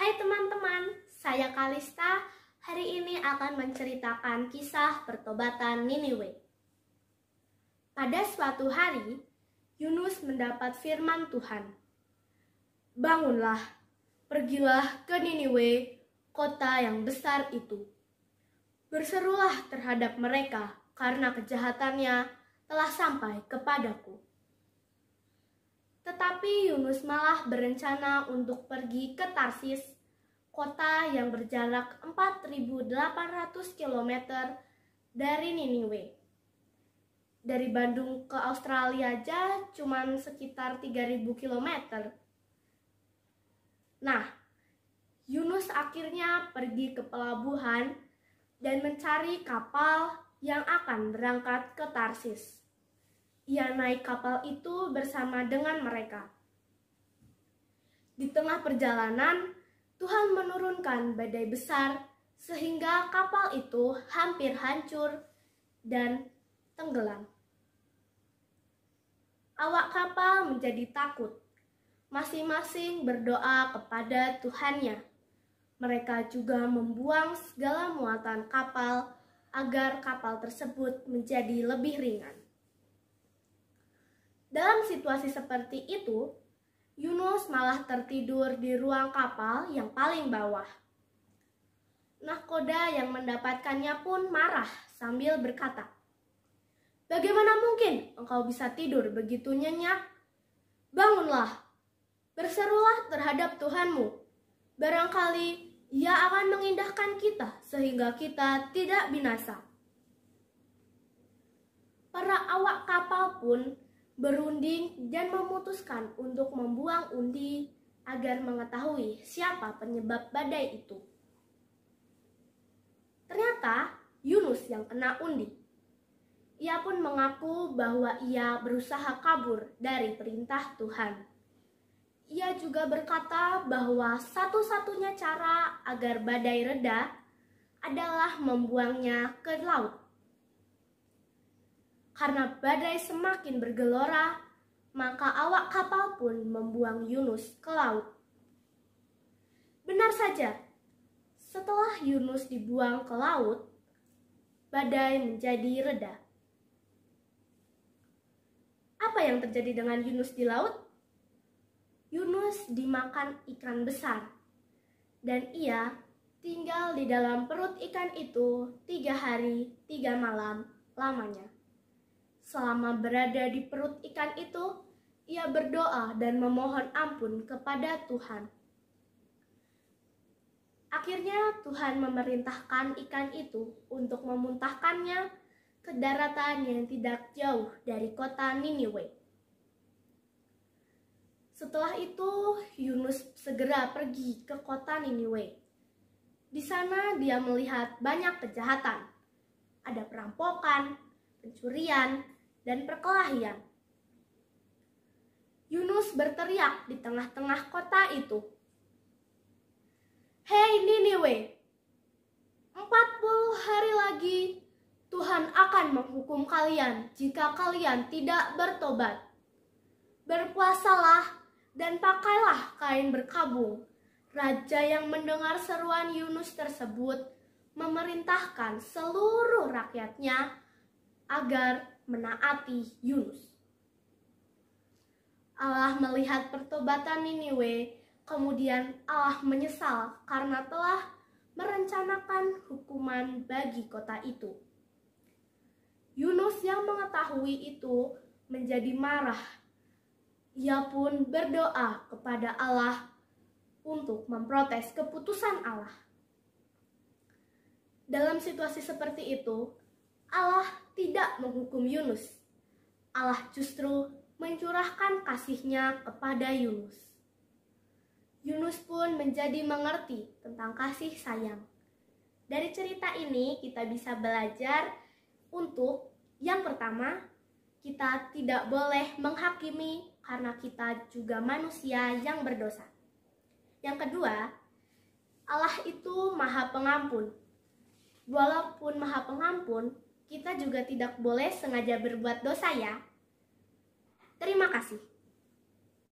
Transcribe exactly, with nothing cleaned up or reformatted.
Hai teman-teman, saya Kalista. Hari ini akan menceritakan kisah pertobatan Niniwe. Pada suatu hari, Yunus mendapat firman Tuhan. Bangunlah, pergilah ke Niniwe, kota yang besar itu. Berserulah terhadap mereka karena kejahatannya telah sampai kepadaku. Tetapi Yunus malah berencana untuk pergi ke Tarsis, kota yang berjarak empat ribu delapan ratus kilometer dari Niniwe. Dari Bandung ke Australia aja cuman sekitar tiga ribu kilometer. Nah, Yunus akhirnya pergi ke pelabuhan dan mencari kapal yang akan berangkat ke Tarsis. Ia naik kapal itu bersama dengan mereka. Di tengah perjalanan, Tuhan menurunkan badai besar sehingga kapal itu hampir hancur dan tenggelam. Awak kapal menjadi takut, masing-masing berdoa kepada Tuhannya. Mereka juga membuang segala muatan kapal agar kapal tersebut menjadi lebih ringan. Dalam situasi seperti itu, Yunus malah tertidur di ruang kapal yang paling bawah. Nahkoda yang mendapatkannya pun marah sambil berkata, "Bagaimana mungkin engkau bisa tidur begitu nyenyak? Bangunlah, berserulah terhadap Tuhanmu. Barangkali Ia akan mengindahkan kita sehingga kita tidak binasa." Para awak kapal pun berunding dan memutuskan untuk membuang undi agar mengetahui siapa penyebab badai itu. Ternyata Yunus yang kena undi. Ia pun mengaku bahwa ia berusaha kabur dari perintah Tuhan. Ia juga berkata bahwa satu-satunya cara agar badai reda adalah membuangnya ke laut. Karena badai semakin bergelora, maka awak kapal pun membuang Yunus ke laut. Benar saja, setelah Yunus dibuang ke laut, badai menjadi reda. Apa yang terjadi dengan Yunus di laut? Yunus dimakan ikan besar, dan ia tinggal di dalam perut ikan itu tiga hari, tiga malam lamanya. Selama berada di perut ikan itu, ia berdoa dan memohon ampun kepada Tuhan. Akhirnya Tuhan memerintahkan ikan itu untuk memuntahkannya ke daratan yang tidak jauh dari kota Niniwe. Setelah itu, Yunus segera pergi ke kota Niniwe. Di sana dia melihat banyak kejahatan. Ada perampokan, pencurian, dan perkelahian. Yunus berteriak di tengah-tengah kota itu, "Hei Niniwe, empat puluh hari lagi Tuhan akan menghukum kalian jika kalian tidak bertobat. Berpuasalah dan pakailah kain berkabung." Raja yang mendengar seruan Yunus tersebut memerintahkan seluruh rakyatnya agar menaati Yunus. Allah melihat pertobatan Niniwe, kemudian Allah menyesal karena telah merencanakan hukuman bagi kota itu. Yunus yang mengetahui itu menjadi marah. Ia pun berdoa kepada Allah untuk memprotes keputusan Allah. Dalam situasi seperti itu, Allah tidak menghukum Yunus. Allah justru mencurahkan kasih-Nya kepada Yunus. Yunus pun menjadi mengerti tentang kasih sayang. Dari cerita ini kita bisa belajar untuk yang pertama, kita tidak boleh menghakimi karena kita juga manusia yang berdosa. Yang kedua, Allah itu Maha Pengampun. Walaupun Maha Pengampun, kita juga tidak boleh sengaja berbuat dosa ya. Terima kasih.